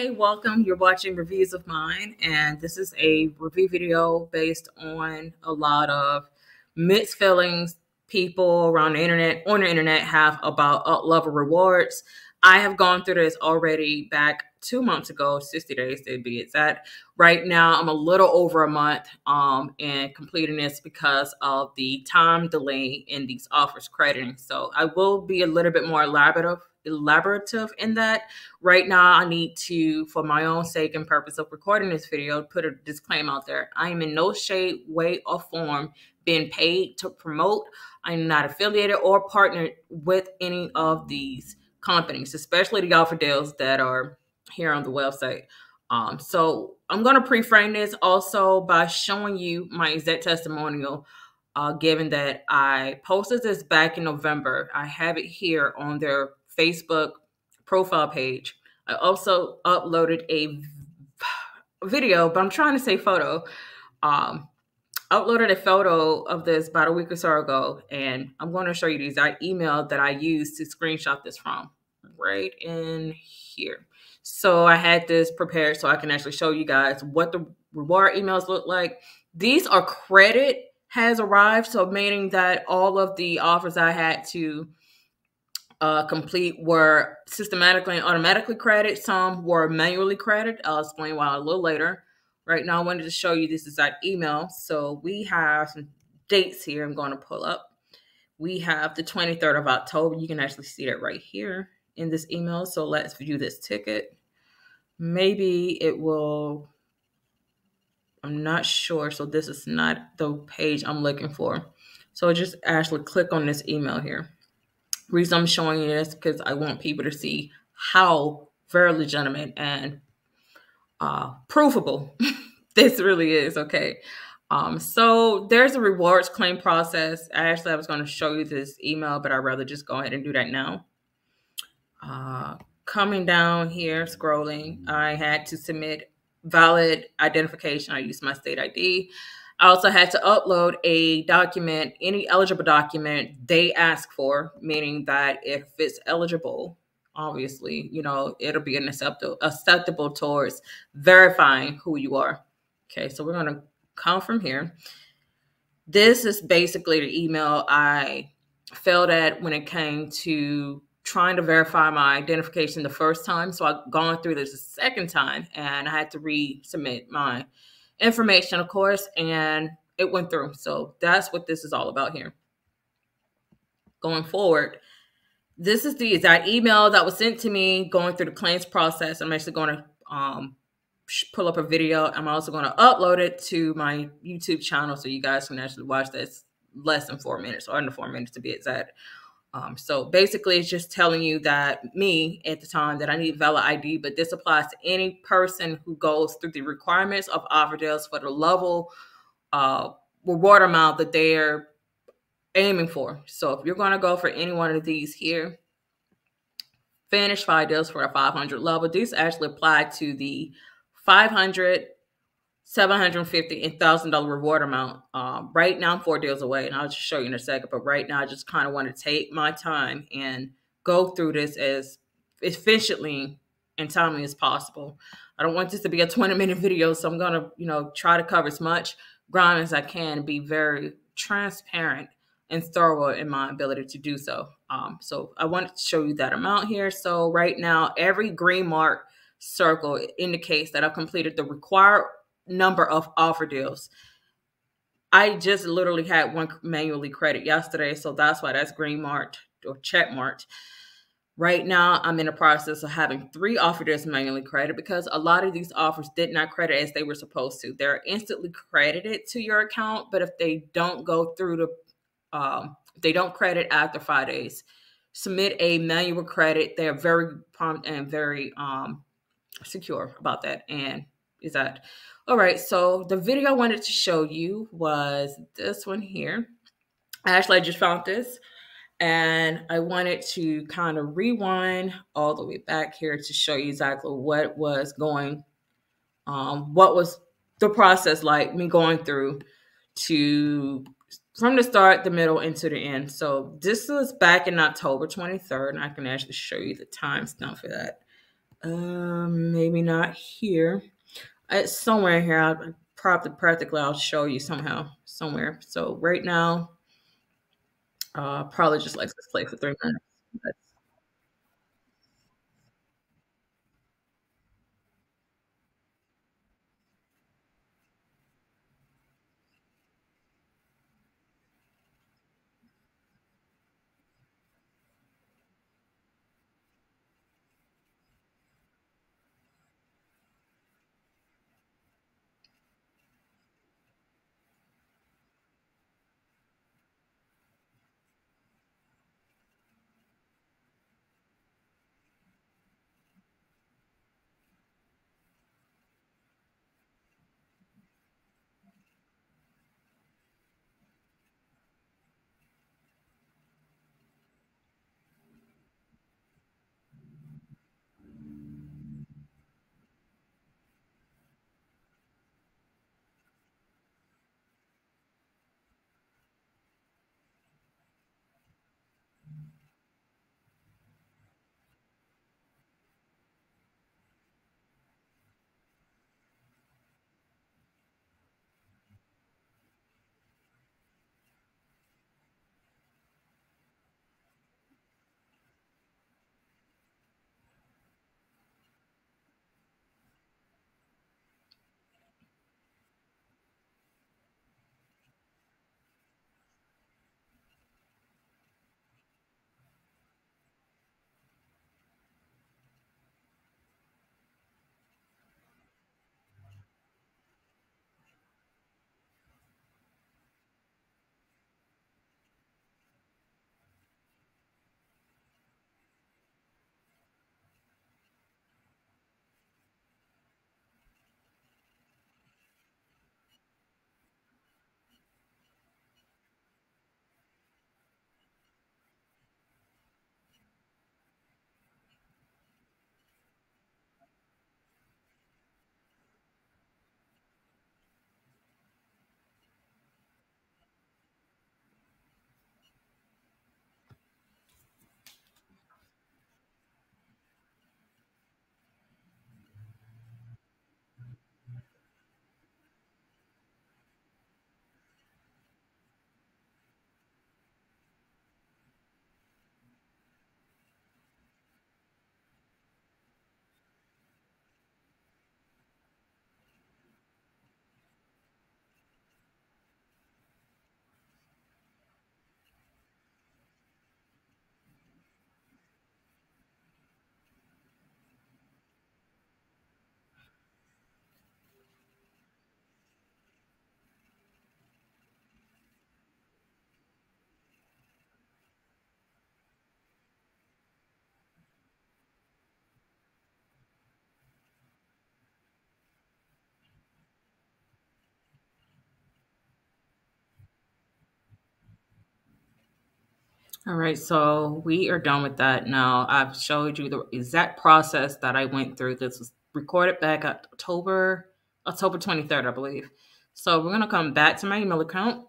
Hey, welcome. You're watching Reviews of Mine, and this is a review video based on a lot of mixed feelings people around the internet, on the internet, have about Uplevel Rewards. I have gone through this already back 2 months ago, 60 days to be exact. Right now, I'm a little over a month in completing this because of the time delay in these offers crediting. So I will be a little bit more elaborative in that. Right now, I need to, for my own sake and purpose of recording this video, put a disclaimer out there. I am in no shape, way, or form being paid to promote. I'm not affiliated or partnered with any of these companies, especially the offer deals that are here on the website. So I'm going to pre-frame this also by showing you my exact testimonial, given that I posted this back in November. I have it here on their Facebook profile page. I also uploaded a video, but I'm trying to say photo. Uploaded a photo of this about a week or so ago, and I'm going to show you the exact email that I used to screenshot this from right in here. So I had this prepared so I can actually show you guys what the reward emails look like. These are credit has arrived, so meaning that all of the offers I had to complete were systematically and automatically credited. Some were manually credited. I'll explain why a little later. Right now, I wanted to show you this exact email. So we have some dates here I'm going to pull up. We have the 23rd of October. You can actually see that right here in this email. So let's view this ticket. Maybe it will, I'm not sure. So this is not the page I'm looking for. So just actually click on this email here. The reason I'm showing you this because I want people to see how very legitimate and provable this really is, okay? So there's a rewards claim process. Actually, I was going to show you this email, but I'd rather just go ahead and do that now. Coming down here, scrolling, I had to submit valid identification. I used my state ID. I also had to upload a document, any eligible document they ask for, meaning that if it's eligible, obviously, you know, it'll be acceptable towards verifying who you are. Okay, so we're going to come from here. This is basically the email I failed at when it came to trying to verify my identification the first time. So I've gone through this a second time and I had to resubmit my information, of course, and it went through. So that's what this is all about here. Going forward, this is the exact email that was sent to me going through the claims process. I'm actually going to pull up a video. I'm also going to upload it to my YouTube channel so you guys can actually watch this less than 4 minutes or under 4 minutes to be exact. So basically, it's just telling you that me at the time that I need valid ID, but this applies to any person who goes through the requirements of offer deals for the level reward amount that they're aiming for. So if you're going to go for any one of these here, finish 5 deals for a 500 level, these actually apply to the 500, 750, and $1,000 reward amount. Right now I'm 4 deals away, and I'll just show you in a second, but right now I just kind of want to take my time and go through this as efficiently and timely as possible. I don't want this to be a 20-minute video, so I'm going to, you know, try to cover as much ground as I can and be very transparent and thorough in my ability to do so. So I wanted to show you that amount here. So right now, every green mark circle indicates that I've completed the required number of offer deals. I just literally had one manually credit yesterday, so that's why that's green marked or check marked. Right now, I'm in the process of having 3 offer deals manually credited because a lot of these offers did not credit as they were supposed to. They're instantly credited to your account, but if they don't go through the they don't credit after 5 days, submit a manual credit. They're very prompt and very secure about that. And is that all right? So the video I wanted to show you was this one here. Actually, I just found this and I wanted to kind of rewind all the way back here to show you exactly what was going, what was the process like me going through to from the start, the middle, into the end. So this was back in October 23rd, and I can actually show you the timestamp for that. Maybe not here. It's somewhere here. I'll probably practically I'll show you somehow somewhere. So right now, probably just let this play for 3 minutes. All right, so we are done with that now. I've showed you the exact process that I went through. This was recorded back October 23rd, I believe. So we're going to come back to my email account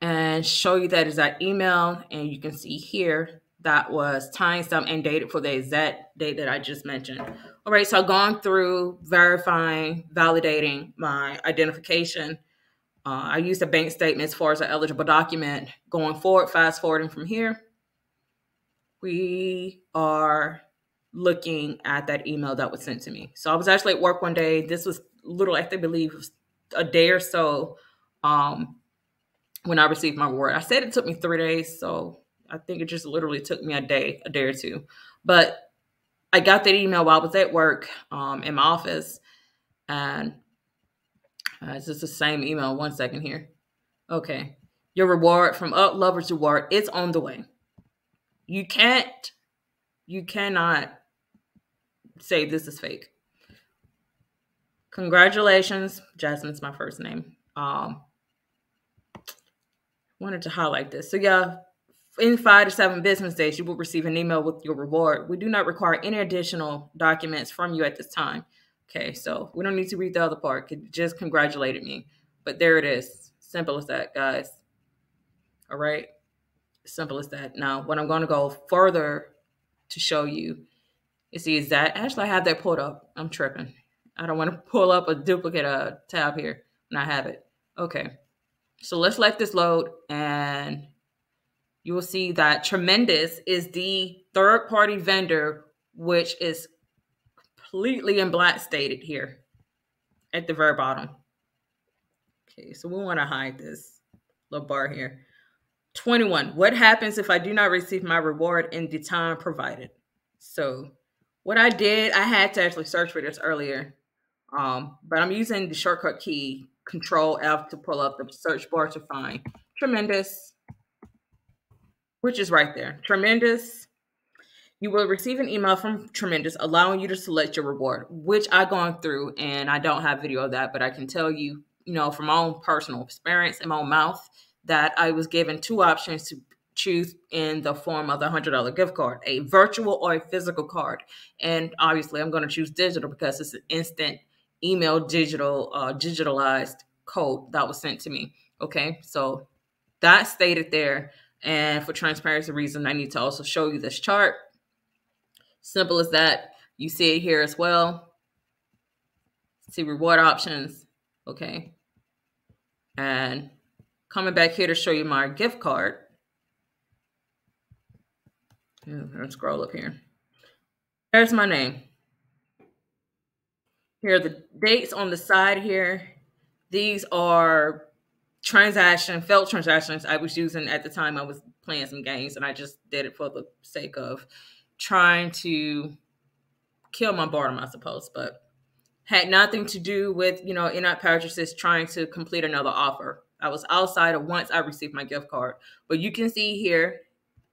and show you that exact email. And you can see here that was timestamped and dated for the exact date that I just mentioned. All right, so I've gone through verifying, validating my identification. I used a bank statement as far as an eligible document. Going forward, fast forwarding from here, we are looking at that email that was sent to me. So I was actually at work one day. This was literally, I believe, a day or so when I received my reward. I said it took me 3 days, so I think it just literally took me a day or two. But I got that email while I was at work in my office, and it's just the same email. 1 second here. Okay. Your reward from Uplevel Rewards. It's on the way. You cannot say this is fake. Congratulations. Jasmine's my first name. Wanted to highlight this. So yeah, in 5 to 7 business days, you will receive an email with your reward. We do not require any additional documents from you at this time. Okay, so we don't need to read the other part. It just congratulated me. But there it is. Simple as that, guys. All right? Simple as that. Now, what I'm going to go further to show you It's the exact. Actually, I have that pulled up. I'm tripping. I don't want to pull up a duplicate tab here, and I have it. Okay. So let's let this load, and you will see that Tremendous is the third-party vendor, which is completely in black stated here at the very bottom. Okay, so we want to hide this little bar here. 21, what happens if I do not receive my reward in the time provided? So what I did, I had to actually search for this earlier, but I'm using the shortcut key Control-F to pull up the search bar to find Tremendous, which is right there. Tremendous, you will receive an email from Tremendous allowing you to select your reward, which I've gone through, and I don't have video of that, but I can tell you, from my own personal experience in my own mouth, that I was given two options to choose in the form of the $100 gift card, a virtual or a physical card. And obviously I'm going to choose digital because it's an instant email digitalized code that was sent to me. Okay. So that's stated there. And for transparency reason, I need to also show you this chart. Simple as that. You see it here as well. See reward options. Okay. And coming back here to show you my gift card. I'm going to scroll up here. There's my name. Here are the dates on the side here. These are felt transactions I was using at the time I was playing some games, and I just did it for the sake of trying to kill my boredom, I suppose, but had nothing to do with, in-app purchases, trying to complete another offer. I was outside of once I received my gift card. But you can see here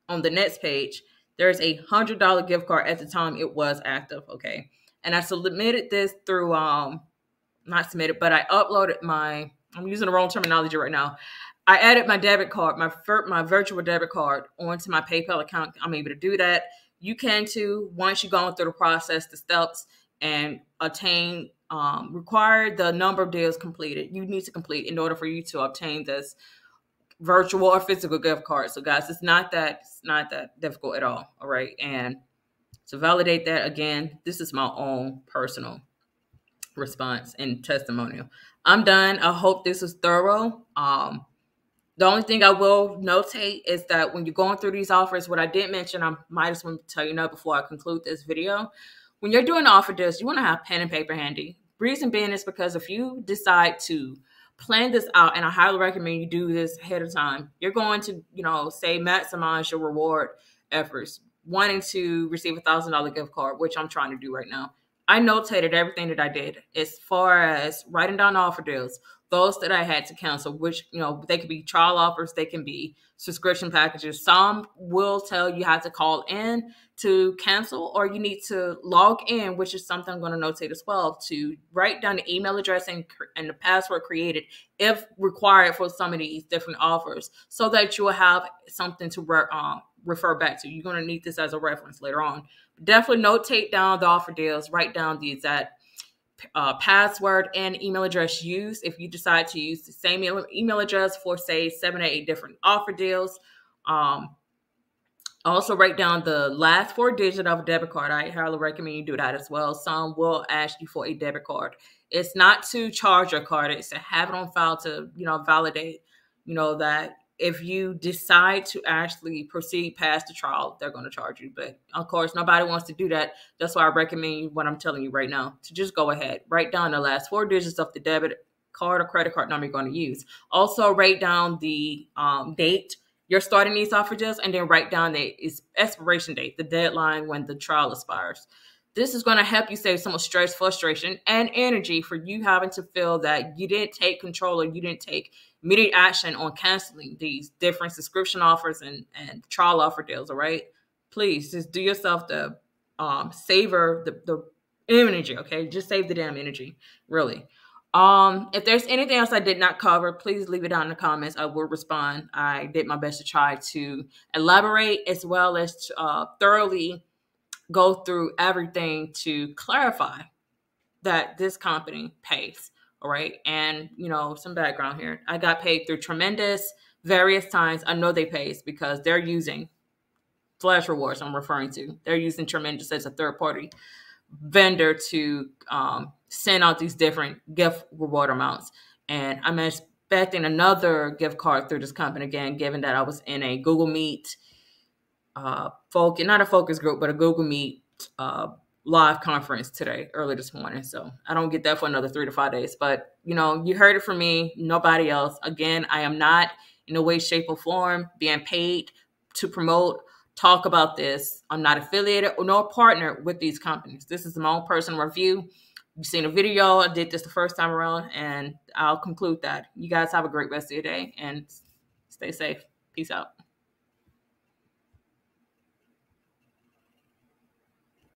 on the next page, there's a $100 gift card at the time it was active, okay? And I submitted this through, not submitted, but I uploaded my, I'm using the wrong terminology right now. I added my debit card, my virtual debit card onto my PayPal account. I'm able to do that. You can too, once you've gone through the process, the steps, and require the number of deals completed you need to complete in order for you to obtain this virtual or physical gift card. So guys, it's not that difficult at all. All right. And to validate that, again, this is my own personal response and testimonial. I'm done. I hope this was thorough. The only thing I will notate is that when you're going through these offers, what I did mention, I might as well tell you now before I conclude this video, when you're doing offer deals, you want to have pen and paper handy. Reason being is because if you decide to plan this out, and I highly recommend you do this ahead of time, you're going to, say maximize your reward efforts, wanting to receive a $1,000 gift card, which I'm trying to do right now. I notated everything that I did as far as writing down offer deals, those that I had to cancel, which, they could be trial offers, they can be subscription packages. Some will tell you how to call in to cancel, or you need to log in, which is something I'm going to notate as well, to write down the email address and the password created if required for some of these different offers, so that you will have something to refer back to. You're going to need this as a reference later on. Definitely notate down the offer deals, write down the exact password and email address used if you decide to use the same email address for, say, 7 or 8 different offer deals. Also write down the last 4 digits of a debit card. I highly recommend you do that as well. Some will ask you for a debit card. It's not to charge your card. It's to have it on file to, validate, that if you decide to actually proceed past the trial, they're going to charge you. But of course, nobody wants to do that. That's why I recommend what I'm telling you right now, to just go ahead, write down the last 4 digits of the debit card or credit card number you're going to use. Also write down the date you're starting these offer deals, and then write down the expiration date, the deadline when the trial expires. This is going to help you save so much stress, frustration, and energy for you having to feel that you didn't take control or you didn't take immediate action on canceling these different subscription offers and trial offer deals, all right? Please, just do yourself the savor the energy, okay? Just save the damn energy, really. If there's anything else I did not cover, please leave it down in the comments. I will respond. I did my best to try to elaborate as well as to, thoroughly go through everything to clarify that this company pays, all right? And, some background here. I got paid through Tremendous various times. I know they pays because they're using Flash Rewards I'm referring to. They're using Tremendous as a third-party vendor to send out these different gift reward amounts. And I'm expecting another gift card through this company, again, given that I was in a Google Meet, not a focus group, but a Google Meet live conference today, early this morning. So I don't get that for another 3 to 5 days. But, you know, you heard it from me, nobody else. Again, I am not in a way, shape, or form being paid to promote, talk about this. I'm not affiliated nor partnered with these companies. This is my own personal review. You've seen a video. I did this the first time around, and I'll conclude that. You guys have a great rest of your day and stay safe. Peace out.